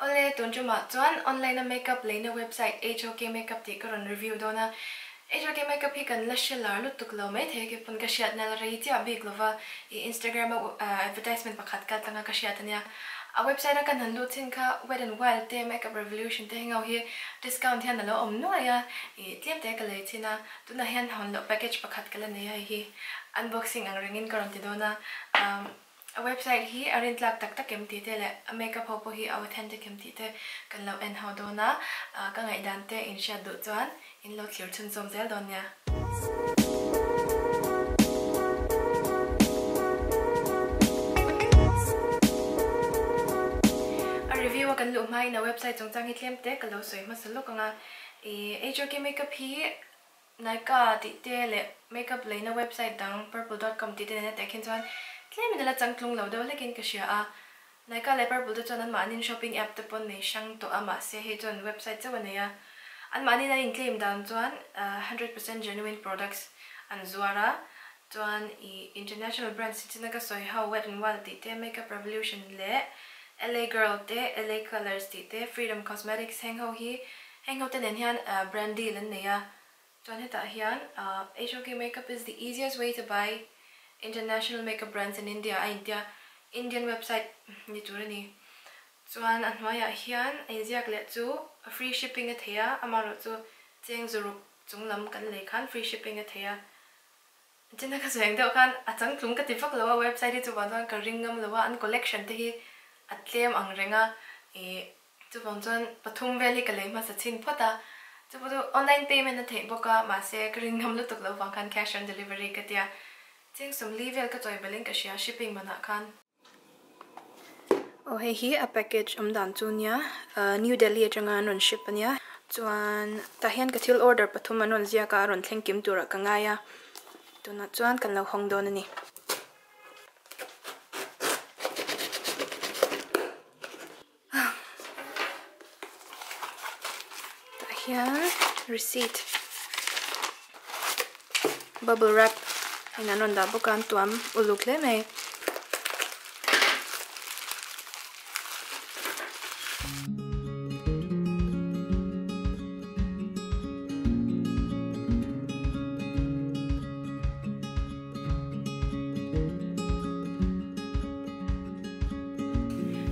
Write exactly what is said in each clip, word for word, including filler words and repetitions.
원래 돈 좀 아까운 온라인 메이크업 레이너 웹사이트 에이치오케이 메이크업 디그런 리뷰 도나 에이치오케이 메이크업 이건 래시라 루트클로메 되게 본 가시앗 날라이티 아비글로바 이 인스타그램 advertisement 박핫 같은 가시앗냐 a website ka nando tin ka Wet n Wild te Makeup Revolution te hingau hi discount hian lo omnu aya e tiam te ka le china tuna hian hon lo package pakhat kala nei hi unboxing ang ringin karon ti dona a website hi arin tlak tak tak em ti te le makeup hopo hi authentic em ti te kan lo en ho dona ka ngai dan te in sha du chuan in lo clear chun som zel don ya. Kan lu mai na website chung chang hi thlem te ka lo soi ma saluk anga e hok makeup hi naika ti te le makeup le na website dang purple dot com ti te na te khin chuan thlem in la changtlung lo do lekin ka shia a naika le purple de chuan an manin shopping app te pon nei sang to ama se he chuan website chawan ya an manin an claim dan chuan one hundred percent genuine products an zuara chuan e international brand sitina ka soi how Wet n Wild ti te Makeup Revolution le L A Girl te, L A Colors te, te Freedom Cosmetics hang ho hi hang ho te nen hian uh, brand deal an nei a chuan heta hian uh, hok makeup is the easiest way to buy international makeup brands in India a India Indian website ni tur ni chuan an hmai a hian Asia le chu free shipping a thea amaro chu cheng zuruk chunglam kan le khan free shipping a thea jena ka zeng deuh khan achang thlum ka tifak lo website chu badan ka ringam lo an collection te hi atlem ang renga e chupon chon pathum valley ka leima sa chin phota chupodu online payment na thei boka ma se kring nam lu tuklo wang kan cash on delivery ka tia ching som level ka toy beleng ka share shipping mana kan oh hey hi a package am dan chunia New Delhi atanga non ship ania chuan tahian ka thil order pathum anon zia ka ron thlengkim tura ka ngaya tuna chuan kan lo hong don ani yeah, receipt bubble wrap ina non da bukan tuam ulukle me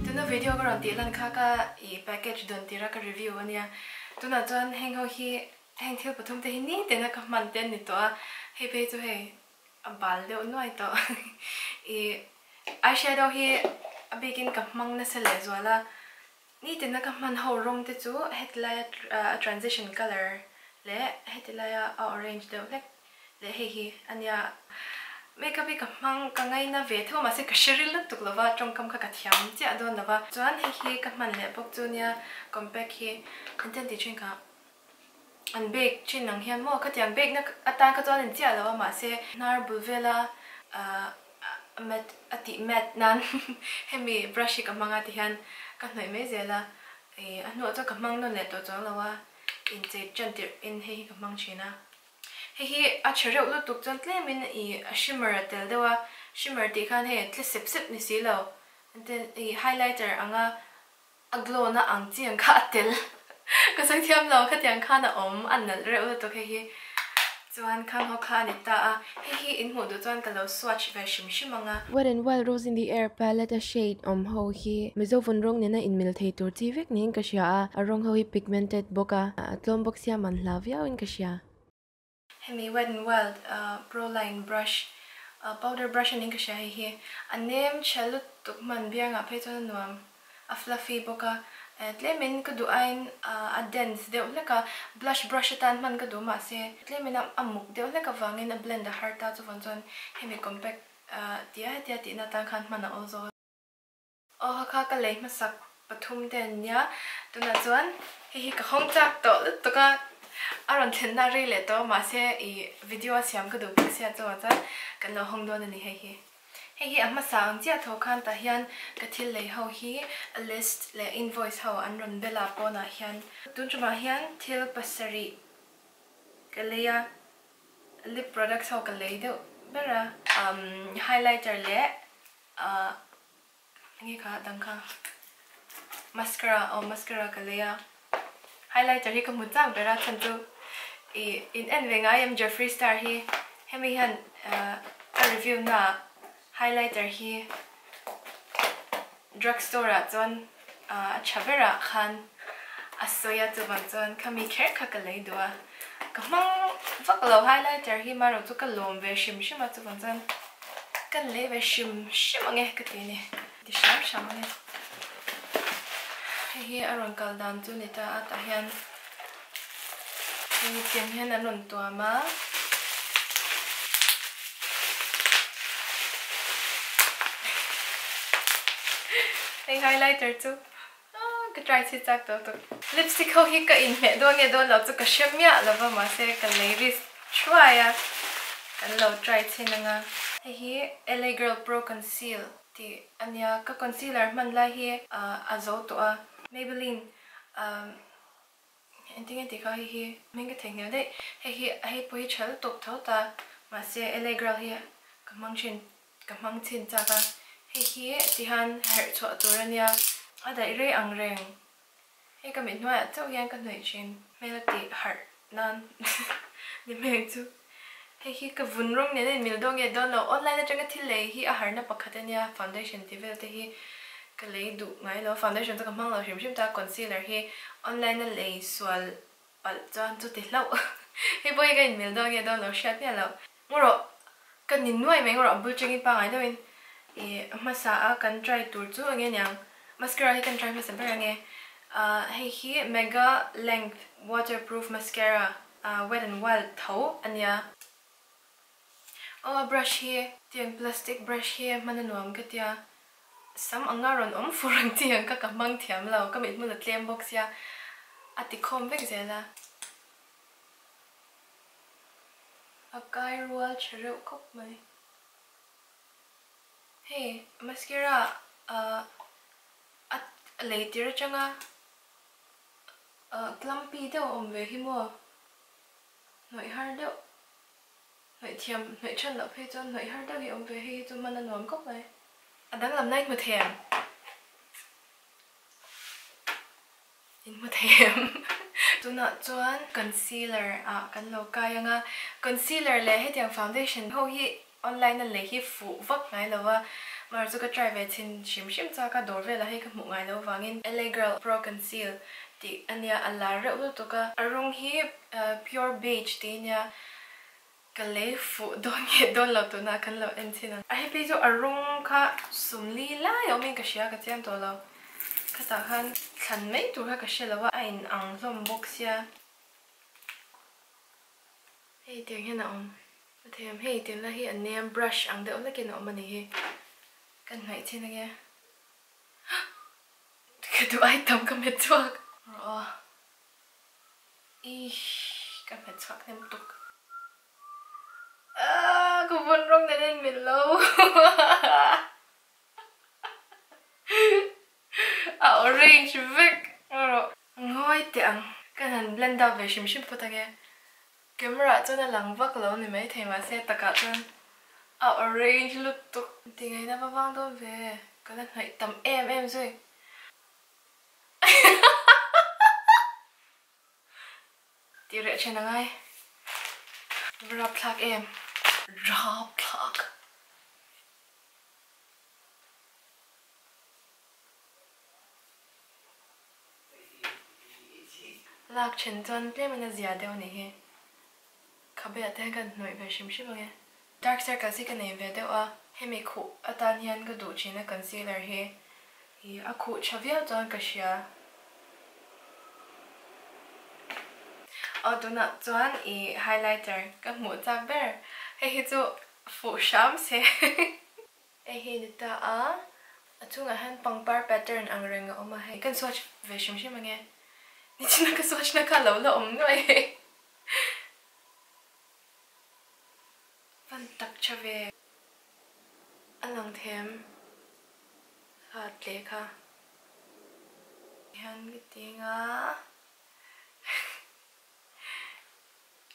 tuna video karon ti lan kha ka e package don ti ra ka review ania tuna chuan heng ho hi heng thil pathum te hi ni te na ka man ten ni to he pe chu he abal de noi to e eyeshadow hi abegin ka mang na sele zwala ni te na ka man ho rong te chu hetlaya transition color le hetlaya orange de black le he hi anya makeup ka mang ka ngai na ve tho ma se ka shiril na tuklawa trong kam kha ka thiam che adon lawa chuan he hi ka man le pok chunia compact hi content teaching ka an big chin nang hian mo ka tiang big na atan ka chuan chia lawa ma se nar bulvela a met ati met nan hemi brush ka manga ti hian ka hnoi me zela e anu cha ka mang non le to chuan lawa in che chantir in he ka mang china he a chero lu tuk chon tlem in e shimmer tel dewa shimmer ti khan he tle sep sep ni silo and then e highlighter anga a glow na ang chiang kha tel ka sang thiam lo kha tiang kha na om an na re lu tuk he he chuan khang ho kha ni ta he he in hu du chuan ka lo swatch ve shim shim anga Wet n Wild Rose in the Air palette a shade om ho he mezo von rong nena in mil thei tur ti vek ning ka sia a rong ho hi pigmented boka atlom boxia man lavia in ka sia hemi Wet n Wild uh, pro line brush uh, powder brush an inka shahi hi an name chalut tukman bianga pheton nuam a fluffy boka atlemin ka duain uh, a dense de ulaka blush brush tan man ka duma se atlemin am amuk de ulaka wangin a blend a harta chu vanjon hemi compact uh, tia tia ti na tan khan mana ozo oh kha ka lei masak pathum den ya tuna chuan hi hi ka hongchak to tuka aron thenna re le to ma se e video asiam ka du pixia to ata kan lo hong don ani he he he he amma sang chia tho khan ta hian ka thil le ho hi a list le invoice ho an ron bela pona hian tun chuma hian thil pasari kalea lip products ho ka le do bera um highlighter le a nge kha dang kha mascara or mascara kalea. Highlighter hi kamutang dara chantu. I in en venga I am Jeffree Star hi hemi han a review na highlighter hi drugstore at zon a chavera khan asoya to ban zon kami care kakalei dua. Kamang vakalo highlighter hi maro to kalom ve shim shim at ban zon. Kan le ve shim shim ange katine. Di sham sham ange. Here around Kaldan to Nita at Ahian. We came here and on to Ama. A highlighter too. Oh, good try to talk to lipstick. How he got in here. Don't get on lots of Kashemia. Love my second ladies. Try and low try to here. L A Girl Pro Conceal. The Anya concealer man la here. Azote. Maybelline, um, I think I here. Many things are there. Here, here, boy, child, dog, daughter, Malaysia, L A girl here. Kamanchin, Kamanchin, Java. Here, the hand, hair, short, Dorania. Ada iri angreng. Here, kami nuai, jauh yang kami nuai chin. Melody heart, nan. Di mana tu? Here, kebunrung ni ni mil dong ya download online aja kat sini. Here, heart na pakatnya foundation tivel tadi. Kalei du mai lo foundation to kamang lo shim shim ta concealer he online le swal al jan to te lo he boy ga in mil dog ya don lo shat ya lo moro kan nin noi me ngoro bu ching pa ngai doin e masa a kan try tur chu ange nyang mascara he kan try masa ba ange a he he mega length waterproof mascara uh, Wet n Wild tho anya oh brush he tiang plastic brush he mananuam katia some angaron om furang tiang ka kamang tiam lao kamit mo na claim box ya atikom vek zela akai rual cheru kop mai hey mascara uh at later changa uh clumpy de om ve himo noi har de noi tiam noi chan la phe chon noi har de om ve hi tu mana nom kop mai đang làm nay mà thèm in mà thèm tôi nói cho concealer à cái lô cái nga concealer là hết tiền foundation hầu như online là lấy khi phụ vấp ngay đâu à mà tôi có try về trên chìm chìm cho cả đối với là hết cái một ngày đâu và nên L A Girl Pro Conceal thì anh nhà anh là rất tôi có rung hi pure beige thì nhà kalei fu don ye don la to na kan lo entina a he pejo arung kha sumli la yomin ka shia ka tian to lo ka ta han khan mei tu ka shela wa ain ang som box ya hey tiang he na on them hey tiang la hi an nem brush ang de on la ken om ani he kan mai chen ge ka du ai tam ka me chuak ro ih ka me chuak nem tuk ah, kubun rong nenen milo. Ah, orange Vic. Oro. Ngoi tiang. Kan han blend out về shim shim potage. Camera cho na lang vak lo ni mai thei ma se taka chan. Ah, orange look to. Tingai na bawang don ve. Kan hai tam em em rồi. Ti re chen ngai. Rub plug em. Raw plug. Lạc chân tuần play mình là gì đâu này? Không biết thế cái nội về shim shim nghe. Dark circle gì cái này về đâu à? Hay mình cụ ở tan hiền cái đồ chơi là concealer he. Thì à cụ chả biết đâu cái gì à? Ở đó là chọn cái highlighter cái màu da bear hay cái chỗ phủ sẫm xe hay cái đó à chúng ta hãy bằng bar pattern anh reng ở mà hay cái swatch về xem xem nghe nên chúng ta cái swatch nó khá lâu là ổn rồi vẫn tập trở về anh làm thêm hạt lê cả hàng cái tiếng à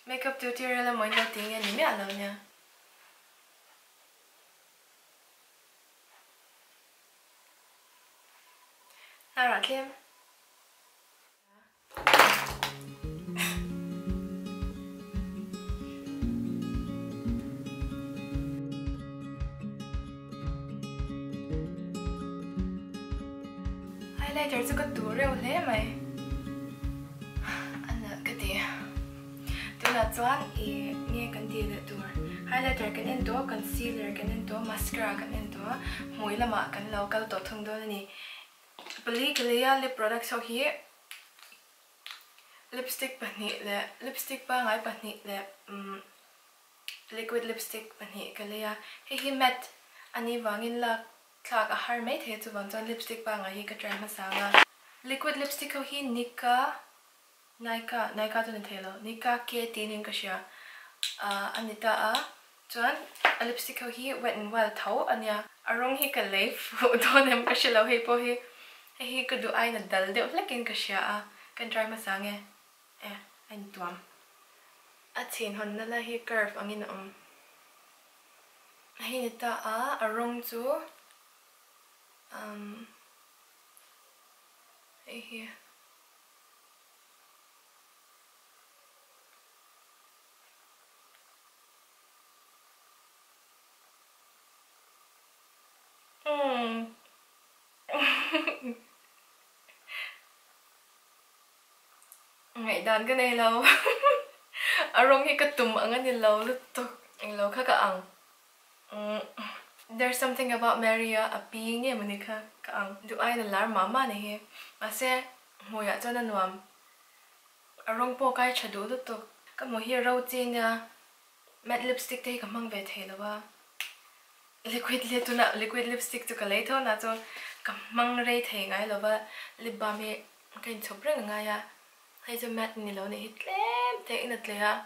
makeup tutorial là mọi người tiếng nghe nếm à lâu nha I like him. Highlighter to cut to real name, eh? And not good day. Do not one a near container door. Highlighter can endure, concealer can endure, mascara can endure, Moilama can local dot on Donny. Bleak layer lip products are here. Lipstick beneath the lipstick bang, I beneath the liquid lipstick beneath the layer. He met an evang in luck. Clark a hermit here to want on lipstick bang, he could try masala. Liquid lipstick are here, Nika, Nika, Nika to the tailor, Nika, Katie, Ninkashia, Anita, John, a lipstick are here, Wet n Wild Tau, and ya, a wrong he can leave, who don't him, Kashila, Hippo here. He could do either dull, they like in Kashia, can try my sang, eh? Eh, and dwam. A tin honda, he curve on in um. He nita a, a wrong too. Um, right here. Hmm. Ngay dan cái này lâu. Arong hi katum ang ani lâu lutok ang lâu kaka ang. There's something about Maria a being yeah Monica kaang do I the lar mama ne he mase moya chana nuam arong po kai chadu to ka mo hi ro chin ya matte lipstick te ka mang ve the lawa liquid le to na liquid lipstick to ka le tho na to ka mang re the ngai lawa lip balm he kain chopre ngai ya hai to matte ni lo ne hit lem te in atle ya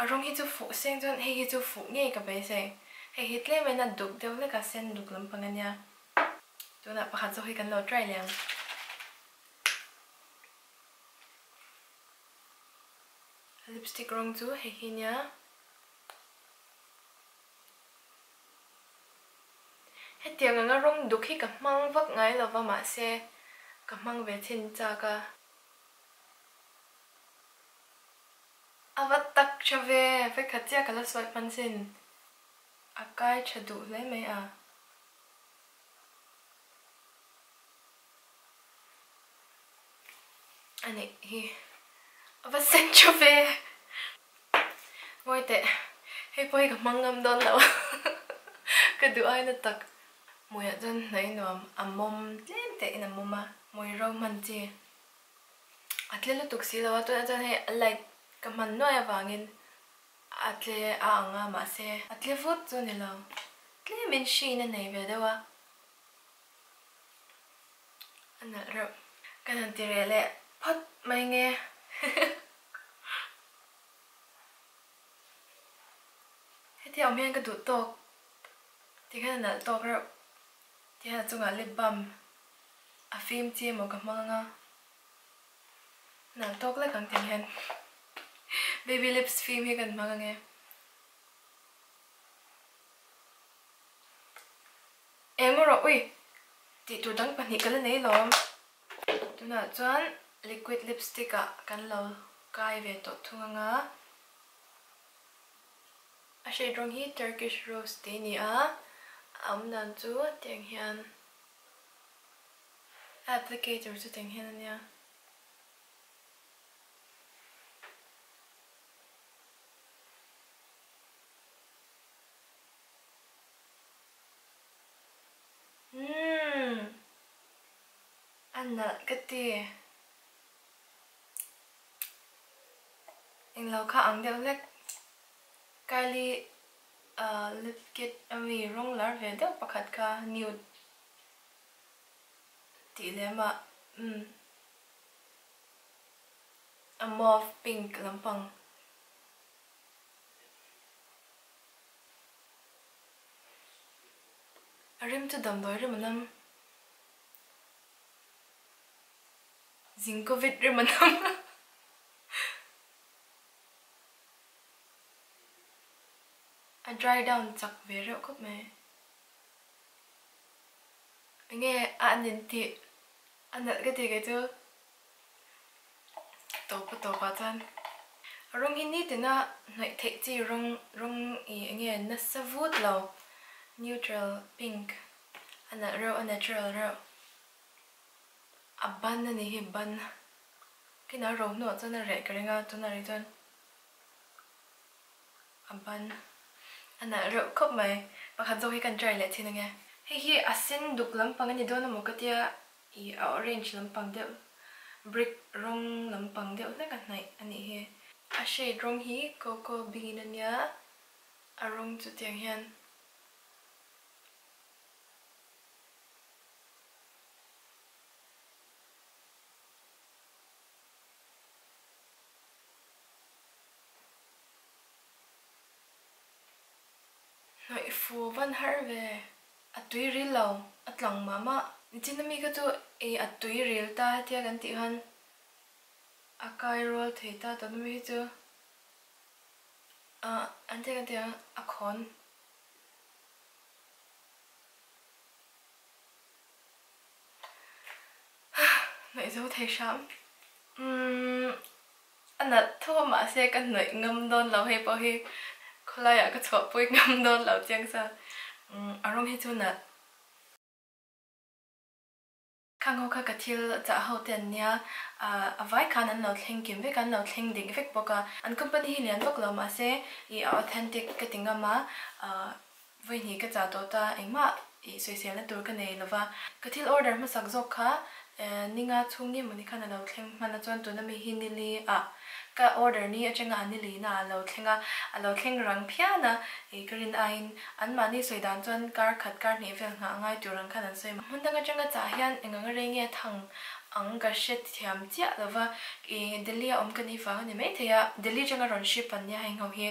arong hi to fu seng jon he hi to fu ngai ka be se. Hey, hit leh may na dug daw na kasen dug lang panganya. Do na pagkatsohi kan lo try lang. Lipstick wrong too. Hey, hinya. Hey, tiang nga wrong dug hi kamang wag ngay lo ba masay kamang betin taga. Awat tak chave. Pagkatya kalas wag pansin. Akai chadu le me a. Ani he. Ava senchove. Moite. He poi ka mangam don law. Kadu ai na tak. Moya don nai nom amom lem te in amoma. Moi ro manji. Atlelo tuksi law to na don he like kaman no ya wangin. Atle aanga mase atle foot to nilo. Atle min she na neve dawa. Ana ro kanan tirele pot mange. Heti omhen ka du tok. Tikana na tok ro. Tiha chunga lip balm. A film ti mo ka manga. Na tok la kang tihen. Baby lips film here can magange. Emoro, oi. Ti tu dang panikala nei lom. Tu na chuan liquid lipstick a kan lo kai ve to thunga. A shade rong hi Turkish Rose te ni a. Am nan chu teng hian. Applicator chu teng hian ania. Anna, good day. In Loka Angdelic Kylie, uh, lip kit away wrong larvae, del Pacatka, nude dilemma, mm. A mauve pink lampang. A rim to Dumboy, madam. Zinco vid rimanam. I dry down chak về rượu cốc mẹ. Nghe an nhìn thị anak ketiga itu topu topatan rong ini tina naik tekci rong rong ini na savut lo neutral pink anak raw anak natural raw aban na nih ban kena rong no tu na red keringa tu na itu aban anak raw kau mai pakai jauh ikan dry leh tina nghe hei asin duk lampang ni dua nama katia I orange lampang dia brick rong lampang dia nak kat naik ani he a shade rong hi koko binginanya a rong tu tiang hian noi fu van har ve atui ri lau atlang mama Jinami ka tu e atui real ta thia kan ti han akai roll theta ta nami chu a ante kan ti a khon nei zo thai sham um ana tho ma se kan nei ngam don lau he po he khlai a ka chho pui ngam don lau chang sa um arong he chu na Kangoka katil ta hoten nya a vai kanan no thinking ve kan no thing ding effect boka an company hi lian bok lo ma se I authentic katinga ma a ve ni ka cha to ta engma I social na tur ka nei lova katil order ma sak jok kha ninga chungi muni kana lo thing mana chon tu na mi hinili a ka order ni achanga ni lina lo thinga a lo thing rang phia na e green ain an mani soidan chon kar khat kar ni vel nga ngai turang khanan soi mun dang achanga cha hian engang renge thang ang ka shet thiam cha lawa e delia om kani fa ni me theya delhi changa ron ship an ya hing ho he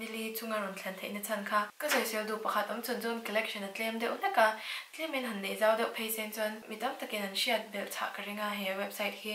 nili chunga ron thlan theina chan kha ka sei sel du pakhat om chon chon collection at lem de unaka tlemen han nei jaw de patient chon mitam takin an shiat bel cha karinga he website he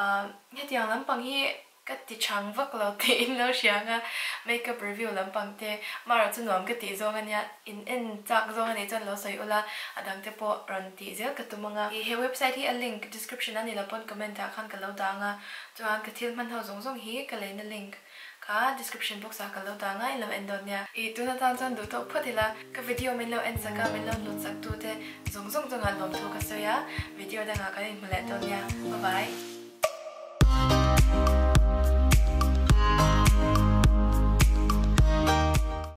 a hetiang lampang he Kati chang vak lo te in lo shianga makeup review lampang te mara chu nom kati zonganya in in chak zongani chan lo sai ula adang te po ran ti zel katumanga I he website hi a link description ani la pon comment ta khan kalo danga chuan kathil man ho zong zong hi kalena link ka description box a kalo danga in lo endonya I tuna tan chan du to photila ka video men lo en saka men lo lut sak tu te zong zong zong al lom tho ka soya video danga ka in mala tonya bye bye